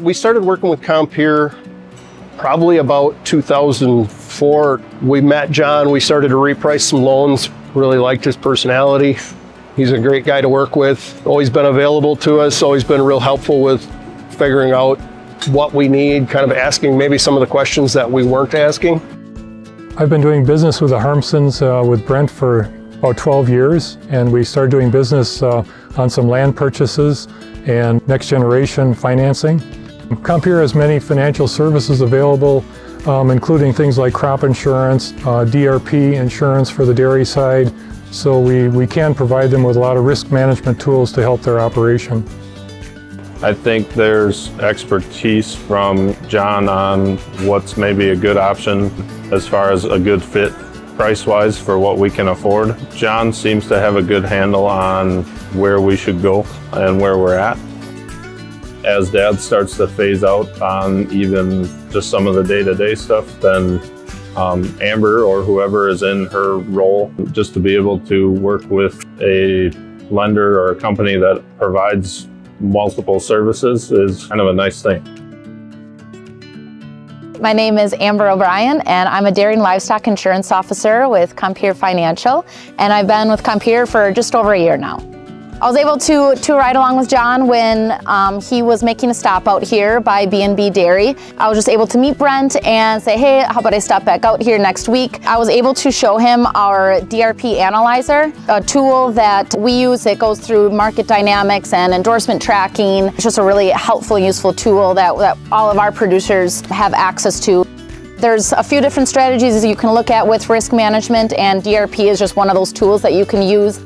We started working with Compeer probably about 2004. We met John, we started to reprice some loans, really liked his personality. He's a great guy to work with, always been available to us, always been real helpful with figuring out what we need, kind of asking maybe some of the questions that we weren't asking. I've been doing business with the Harmsons, with Brent for about 12 years, and we started doing business on some land purchases and next generation financing. Compeer has many financial services available, including things like crop insurance, DRP insurance for the dairy side, so we can provide them with a lot of risk management tools to help their operation. I think there's expertise from John on what's maybe a good option as far as a good fit price-wise for what we can afford. John seems to have a good handle on where we should go and where we're at. As Dad starts to phase out on even just some of the day-to-day stuff, then Amber or whoever is in her role, just to be able to work with a lender or a company that provides multiple services is kind of a nice thing. My name is Amber O'Brien, and I'm a dairy and livestock insurance officer with Compeer Financial, and I've been with Compeer for just over a year now. I was able to ride along with John when he was making a stop out here by B&B Dairy. I was just able to meet Brent and say, hey, how about I stop back out here next week? I was able to show him our DRP Analyzer, a tool that we use that goes through market dynamics and endorsement tracking. It's just a really helpful, useful tool that all of our producers have access to. There's a few different strategies you can look at with risk management, and DRP is just one of those tools that you can use.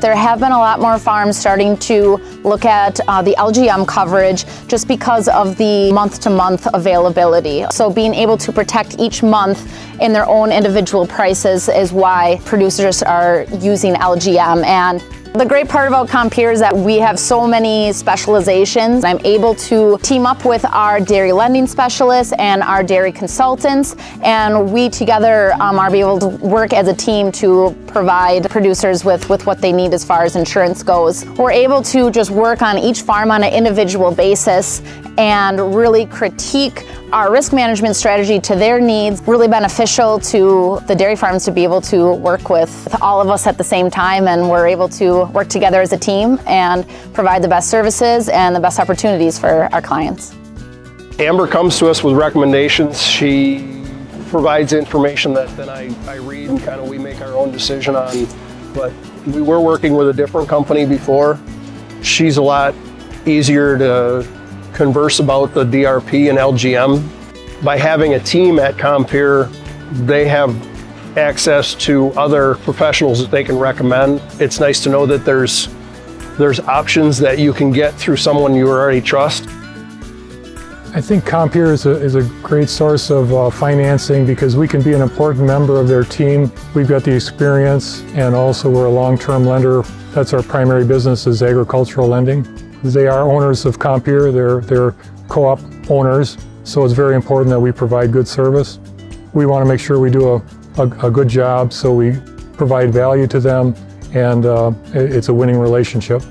There have been a lot more farms starting to look at the LGM coverage just because of the month-to-month availability. So being able to protect each month in their own individual prices is why producers are using LGM. And the great part about Compeer is that we have so many specializations. I'm able to team up with our dairy lending specialists and our dairy consultants, and we together are able to work as a team to provide producers with what they need as far as insurance goes. We're able to just work on each farm on an individual basis and really critique our risk management strategy to their needs. Really beneficial to the dairy farms to be able to work with all of us at the same time, and we're able to work together as a team and provide the best services and the best opportunities for our clients. Amber comes to us with recommendations. She provides information that then I read, and kind of we make our own decision on. But we were working with a different company before. She's a lot easier to converse about the DRP and LGM. By having a team at Compeer, they have access to other professionals that they can recommend. It's nice to know that there's options that you can get through someone you already trust. I think Compeer is a great source of financing because we can be an important member of their team. We've got the experience, and also we're a long-term lender. That's our primary business, is agricultural lending. They are owners of Compeer, they're co-op owners, so it's very important that we provide good service. We want to make sure we do a good job, so we provide value to them, and it's a winning relationship.